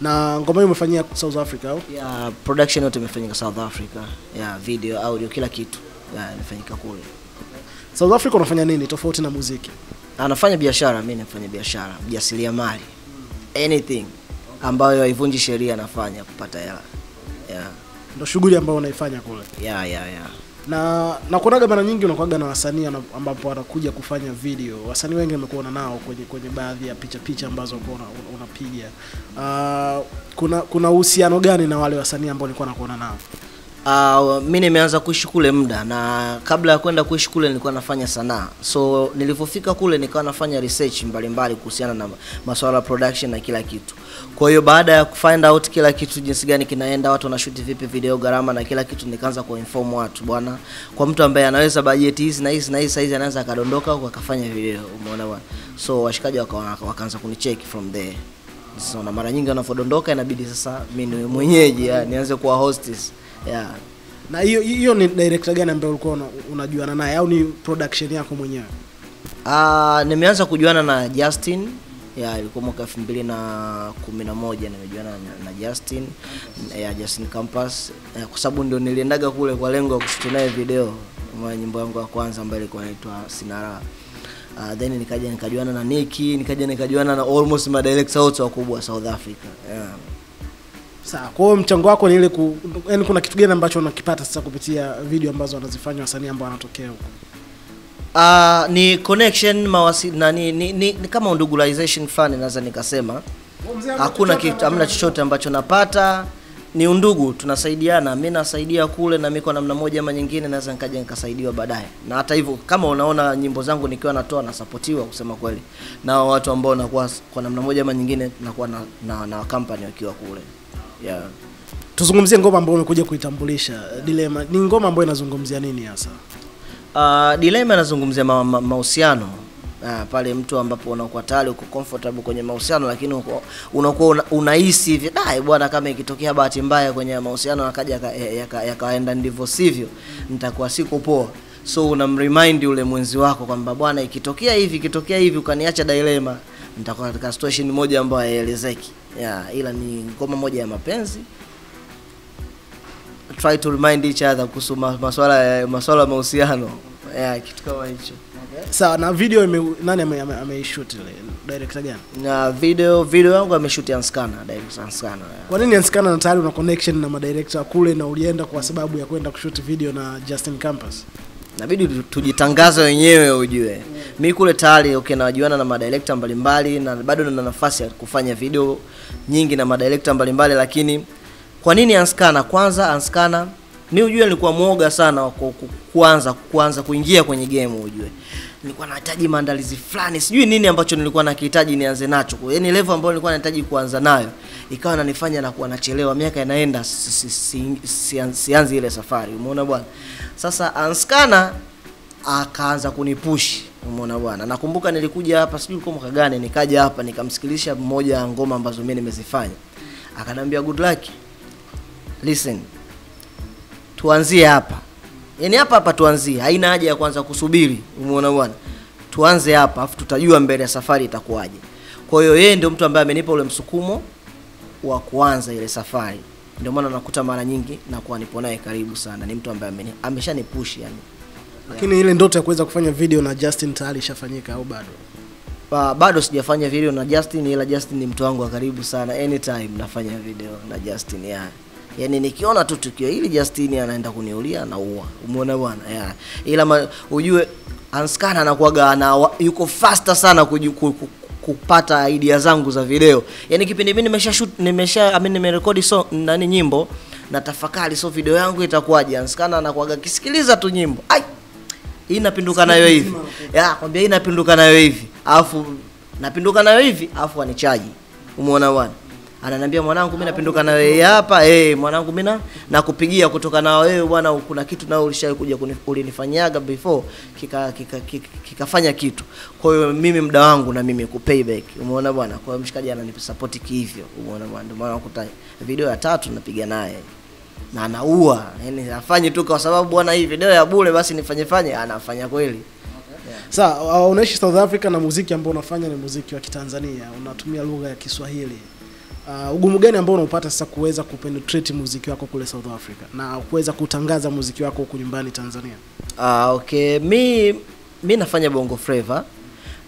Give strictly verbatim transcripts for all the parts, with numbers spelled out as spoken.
Na ngoma hiyo umefanyia South Africa au? Yeah, production yote imefanyika South Africa. Yeah, video, audio, kila kitu. Yeah, imefanyika kule. South Africa unafanya nini tofauti na muziki? Anafanya biashara, mimi nafanya biashara, ujasiriamali. Anything ambayo haivunji sheria nafanya kupata hela. Yeah. Ndio shughuli ambayo unaifanya kule. Yeah, yeah, yeah. Na na kuonaga mara nyingi unakuaga na wasanii ambapo wanakuja kufanya video. Wasanii wengi nimekuona nao kwenye kwenye baadhi ya picha picha ambazo unaona unapiga. Uh, kuna kuna uhusiano gani na wale wasanii ambao nilikuwa nakuona nao? Uh, mimi nimeanza kuishi kule muda, na kabla ya kwenda kuishi kule nilikuwa nafanya sanaa. So nilipofika kule nikawa nafanya research mbalimbali kuhusiana na masuala production na kila kitu. Kwa hiyo baada ya kufind out kila kitu jinsi gani kinaenda, watu wanashoot vipi video, gharama na kila kitu, nikaanza kuinform watu bwana. Kwa mtu ambaye anaweza budget hizi na hizi na hizi size anaanza akadondoka kwa kafanya video, umeona bwana. So washikaji wakaanza waka kunicheck from there. So na mara nyingi wanapodondoka inabidi sasa mimi ni mwenyeji nianze kuwa hostess. Yeah. Na hiyo hiyo ni director gani ambaye ulikuwa unajuana naye au ni production yako mwenyewe? Ah, nimeanza kujuana na Justin. Yeah, ilikuwa mwaka elfu mbili na kumi na moja nimejuana na, na Justin, ya yeah, Justin Kampus, yeah, kwa sababu ndio niliendaga kule kwa lengo la kushutinae video kwa nyimbo yangu ya kwanza ambayo ilikuwa inaitwa Sinara. Uh, then nikaja nikajuana na Nicky, nikaja nikajuana na almost ma director wote wakubwa South Africa. Yeah. Sawa, kwa hiyo mchango wako ni ile ku, yani kuna kitu gani ambacho unakipata sasa kupitia video ambazo wanazifanya wasanii ambao wanatokea huko? Ah, uh, ni connection mawasiliano ni, ni, ni, ni kama unduguization fan naweza nikasema. Hakuna kitu, hamna chochote ambacho napata. Ni undugu, tunasaidiana. Mimi nasaidia kule na mimi kwa namna moja ama nyingine naweza nikaje nikasaidiwa baadaye. Na hata hivyo kama unaona nyimbo zangu nikiwa natoa na supportiwa kusema kweli. Na watu ambao nakuwa kwa namna moja ama nyingine nakuwa na na, na company wakiwa kule. Yeah. Tuzungumzie ngoma ambayo umekuja kuitambulisha. Yeah. Dilema ni ngoma ambayo inazungumzia nini hasa? Uh, Dilema inazungumzia mahusiano. Uh, pale mtu ambapo unakuwa tayari uko comfortable kwenye mahusiano lakini unakuwa unahisi hivi dai bwana kama ikitokea bahati mbaya kwenye mahusiano akaja yakaenda ndivyo sivyo nitakuwa siko poa. So unamremind yule mwenzi wako kwamba bwana ikitokea hivi ikitokea hivi ukaniacha dilema nitakuwa katika situation moja ambayo haielezeki. Yeah, ila ni ngoma moja ya mapenzi. Try to remind each other kuhusu masuala ya masuala mahusiano. Yeah, kitu kama hicho. Okay. Sawa, na video ime, nani ameishoot ame ile director gani? Na video video yangu ameshoot ya Scanner, director Scanner. Yeah. Kwa nini Scanner na tayari una connection na madirector kule na ulienda kwa sababu ya kwenda kushoot video na Justin Kampus? Inabidi tujitangaza wenyewe ujue. Mimi kule tayari okay najuana na madirector mbalimbali na bado nina nafasi ya kufanya video nyingi na madirector mbalimbali lakini kwa nini Anskana? Kwanza Anskana mimi ujue nilikuwa muoga sana kuanza kuanza kuingia kwenye game ujue. Nilikuwa nahitaji maandalizi fulani. Sijui nini ambacho nilikuwa nakihitaji nianze nacho. Yaani level ambayo nilikuwa nahitaji kuanza nayo ikawa inanifanya na kuwa nachelewa, miaka inaenda sianzi ile safari. Umeona bwana? Sasa Anskana akaanza kunipush. Umeona bwana? Nakumbuka nilikuja hapa sijui kwa mwaka gani nikaja hapa nikamsikiliza mmoja ya ngoma ambazo mimi nimezifanya. Akaniambia Goodluck, listen, tuanzie hapa. Yaani hapa hapa tuanzie. Haina haja ya kwanza kusubiri. Umeona bwana? Tuanze hapa afu tutajua mbele ya safari itakuwaje. Kwa hiyo yeye ndio mtu ambaye amenipa ule msukumo wa kuanza ile safari. Ndio maana nakuta mara nyingi na kuwa nipo naye karibu sana. Ni mtu ambaye ameshanipush yani. Lakini ile ndoto ya kuweza kufanya video na Justin tayari ishafanyika au bado? Ba, bado sijafanya video na Justin ila Justin ni mtu wangu wa karibu sana. Anytime nafanya video na Justin yani. Yaani nikiona tu tukio hili Justini anaenda kuniulia na uwa. Umeona bwana? Yeah. Ila ma, ujue Anskana anakuaga na yuko faster sana kujuku, kupata idea zangu za video. Yaani kipindi mimi nimesha shoot nimesha amini nimerekodi so nani nyimbo na tafakari so video yangu itakuwaje. Anskana anakuaga kisikiliza tu nyimbo. Ai. Hii napinduka nayo hivi. Yeah, kwambia hii napinduka nayo hivi. Alafu napinduka nayo hivi, alafu anichaji. Umeona bwana? Ananiambia mwanangu mimi napinduka na wewe hapa, eh mwanangu mimi nakupigia kutoka na wewe bwana, kuna kitu na ulishawahi kuja kulinifanyaga before kika kikafanya kika kitu. Kwa hiyo mimi muda wangu na mimi ku payback. Umeona bwana? Kwa hiyo mshikaji ananisupport hivyo. Umeona bwana? Ndio maana nakuta video ya tatu napiga naye. Na anaua, yani afanye tu kwa sababu bwana hii video ya bure basi nifanye fanye, anafanya kweli. Yeah. Sasa unaishi South Africa na muziki ambao unafanya ni muziki wa Kitanzania, unatumia lugha ya Kiswahili. Uh, ugumu gani ambao unaupata sasa kuweza kupenetrate muziki wako kule South Africa na kuweza kutangaza muziki wako huko nyumbani Tanzania? Ah uh, okay, mimi mimi nafanya Bongo Flava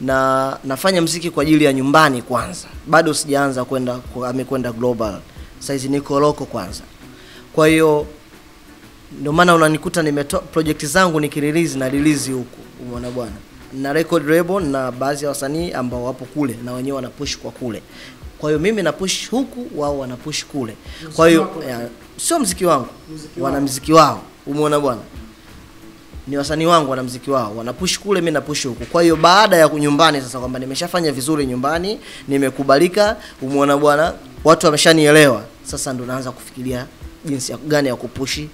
na nafanya muziki kwa ajili ya nyumbani kwanza. Bado sijaanza kwenda amekwenda global. Saizi niko loko kwanza. Kwa hiyo ndio maana unanikuta nimetoa project zangu nikirelease na release huko. Umeona bwana? Na record label na baadhi ya wasanii ambao wapo kule na wenyewe wanapush kwa kule. Kwa hiyo mimi na push huku, wao wana push kule. Kwa hiyo sio muziki wangu, wana muziki wao. Umeona bwana? Ni wasanii wangu wana muziki wao, wana push kule, mimi na push huku. Kwa hiyo baada ya kunyumbani sasa kwamba nimeshafanya vizuri nyumbani, nimekubalika, umeona bwana? Watu wameshanielewa. Sasa ndo naanza kufikiria jinsi gani ya kupushi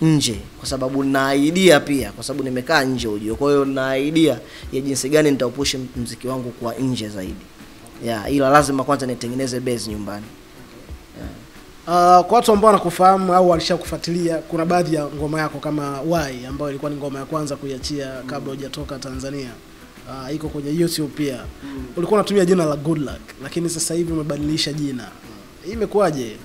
nje, kwa sababu na idea pia, kwa sababu nimekaa nje ujio. Kwa hiyo na idea ya jinsi gani nitaupush muziki wangu kwa nje zaidi. Yeah, ila lazima kwanza nitengeneze base nyumbani. Yeah. Uh, kwa watu ambao wanakufahamu au walishakufuatilia, kuna baadhi ya ngoma yako kama Why ambayo ilikuwa ni ngoma ya kwanza kuiachia kabla hujatoka Tanzania. Uh, iko kwenye YouTube pia. Mm. Ulikuwa unatumia jina la Goodluck, lakini sasa hivi umebadilisha jina. Hii imekuaje?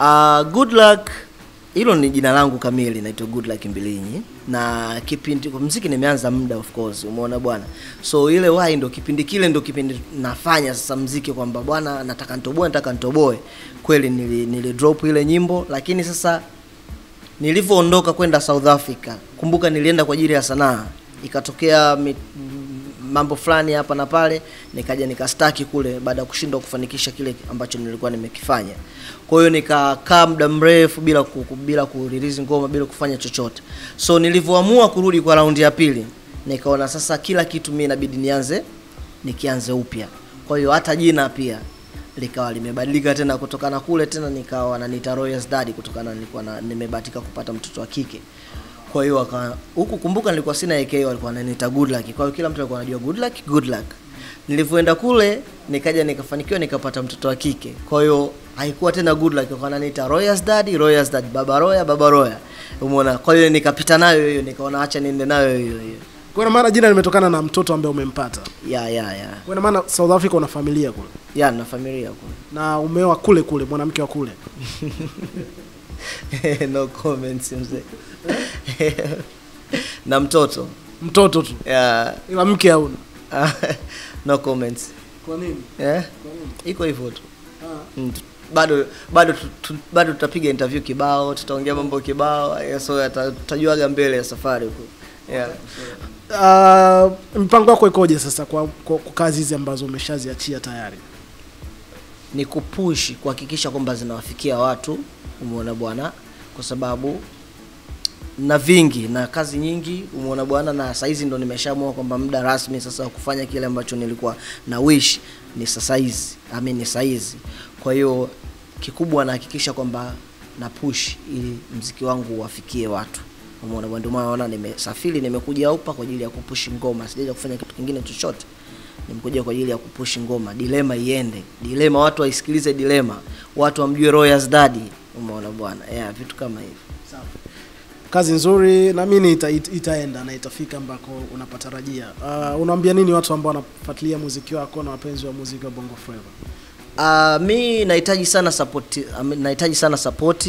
Uh, Goodluck hilo ni jina langu kamili, naitwa Goodluck Mbilinyi, na kipindi muziki nimeanza muda, of course umeona bwana. So ile Why ndo kipindi kile ndo kipindi nafanya sasa muziki kwamba bwana nataka nitoboe nataka nitoboe kweli nili, nili drop ile nyimbo. Lakini sasa nilipoondoka kwenda South Africa, kumbuka nilienda kwa ajili ya sanaa, ikatokea mit, mambo fulani hapa na pale, nikaja nikastaki kule baada kushindwa kufanikisha kile ambacho nilikuwa nimekifanya. Kwa hiyo nikakaa muda mrefu bila ku, bila kurelease ngoma, bila kufanya chochote. So nilivoamua kurudi kwa raundi ya pili, nikaona sasa kila kitu mimi inabidi nianze nikianze upya. Kwa hiyo hata jina pia likawa limebadilika tena kutokana kule, tena nikawa na nita Royas Daddy kutokana nilikuwa na nimebahatika kupata mtoto wa kike. Kwa hiyo aka huku kumbuka nilikuwa sina A K, walikuwa wananiita Goodluck. Kwa hiyo kila mtu alikuwa anajua Goodluck Goodluck. Nilipoenda kule nikaja nikafanikiwa nikapata mtoto wa kike. Kwa hiyo haikuwa tena Goodluck, walikuwa wananiita Royas Daddy Royas Daddy Baba Roya Baba Roya. Umeona? Kwa hiyo nikapita nayo hiyo, nikaona acha niende nayo hiyo hiyo. Kwa maana jina limetokana na mtoto ambaye umempata. Ya ya ya. Kwa maana South Africa una familia kule. Ya, na familia kule. Na umeoa kule kule, mwanamke wa kule. No comments mzee. Na mtoto mtoto tu yeah. Ila mke hauna. No comments. Kwa nini? Yeah? Kwa nini? Iko hivyo tu. Ah. Bado bado bado tutapiga interview kibao, tutaongea mambo kibao, so tutajuaga mbele ya safari huko. Yeah. Ah, uh, mpango wako ikoje sasa kwa, kwa, kwa kazi hizi ambazo umeshaziachia tayari? Ni kupush kuhakikisha kwamba zinawafikia watu, umeona bwana, kwa sababu na vingi na kazi nyingi, umeona bwana. Na saa hizi ndo nimeshaamua kwamba muda rasmi sasa kufanya kile ambacho nilikuwa na wish ni sasa hizi, amini ni saa hizi. Kwa hiyo kikubwa nahakikisha kwamba na push ili muziki wangu uwafikie watu, umeona bwana. Ndio maana nimesafiri nimekuja hapa kwa ajili ya kupush ngoma, sijaja kufanya kitu kingine chochote. Nimekuja kwa ajili ya kupush ngoma, dilema iende, dilema watu waisikilize, dilema watu wamjue Royas Daddy, umeona bwana. Yeah, vitu kama hivyo. Sawa. Kazi nzuri, na mimi ita, ita, itaenda na itafika ambako unapatarajia. Uh, unaambia nini watu ambao wanafuatilia muziki wako na wapenzi wa muziki wa Bongo Flava? Uh, mimi nahitaji sana support, nahitaji sana support,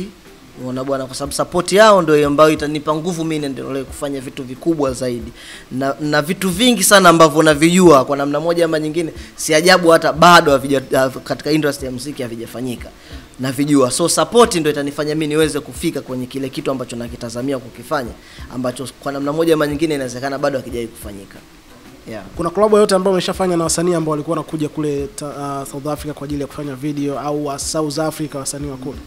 unaona bwana, kwa sababu support yao ndio ambayo itanipa nguvu mimi niendelee kufanya vitu vikubwa zaidi. Na, na vitu vingi sana ambavyo navijua kwa namna moja ama nyingine, si ajabu hata bado havija katika industry ya muziki havijafanyika. Na vijua, so support ndio itanifanya mimi niweze kufika kwenye kile kitu ambacho nakitazamia kukifanya, ambacho kwa namna moja ama nyingine inawezekana bado hakijawahi kufanyika. Yeah. Kuna collab yote ambayo umeshafanya na wasanii ambao walikuwa wanakuja kule ta, uh, South Africa kwa ajili ya kufanya video, au wa South Africa wasanii wa kule?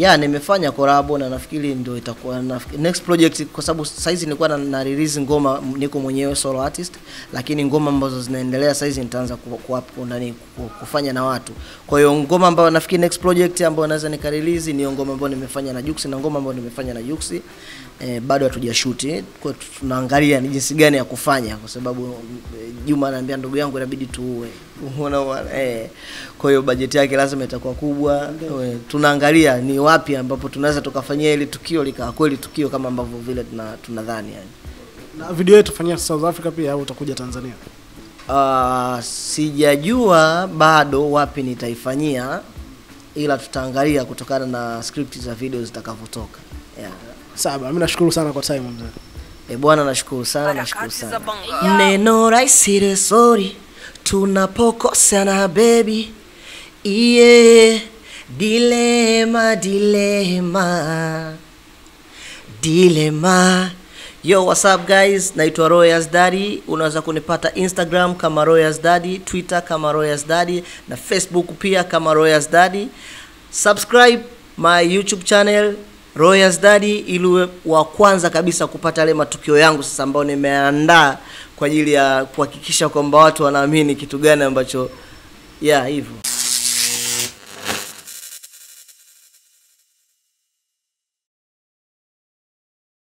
yeah, nimefanya collab na nafikiri ndio itakuwa next project, kwa sababu saizi nilikuwa na, na release ngoma, niko mwenyewe solo artist, lakini ngoma ambazo zinaendelea saizi nitaanza kuwapo ndani kufanya na watu. Kwa hiyo ngoma ambayo nafikiri next project ambayo naweza nika release ni ngoma ambayo nimefanya na Jux, na ngoma ambayo nimefanya na Jux eh, bado hatujashoot, kwa tunaangalia ni jinsi gani ya kufanya, kwa sababu Juma ananiambia ndugu yangu inabidi tuue. Unaona wala eh, kwa hiyo budget yake lazima itakuwa kubwa. Okay. Tunaangalia ni wapi ambapo tunaweza tukafanyia ile tukio lika kweli tukio kama ambavyo vile tunadhani yani. Na video yetu fanyia South Africa pia au utakuja Tanzania? Uh, sijajua bado wapi nitaifanyia, ila tutaangalia kutokana na script za video zitakavyotoka. Yeah. Sawa, mimi nashukuru sana kwa time mzee. Eh bwana, nashukuru sana, nashukuru sana. Neno raisi sorry tunapokosana baby, yeah. Dilema, dilema, dilema. Yo, what's up guys, naitwa Royas Daddy. Unaweza kunipata Instagram kama Royas Daddy, Twitter kama Royas Daddy, na Facebook pia kama Royas Daddy. Subscribe my YouTube channel Royas Daddy ili wa kwanza kabisa kupata yale matukio yangu sasa ambayo nimeandaa kwa ajili ya kuhakikisha kwamba watu wanaamini kitu gani ambacho yeah hivyo.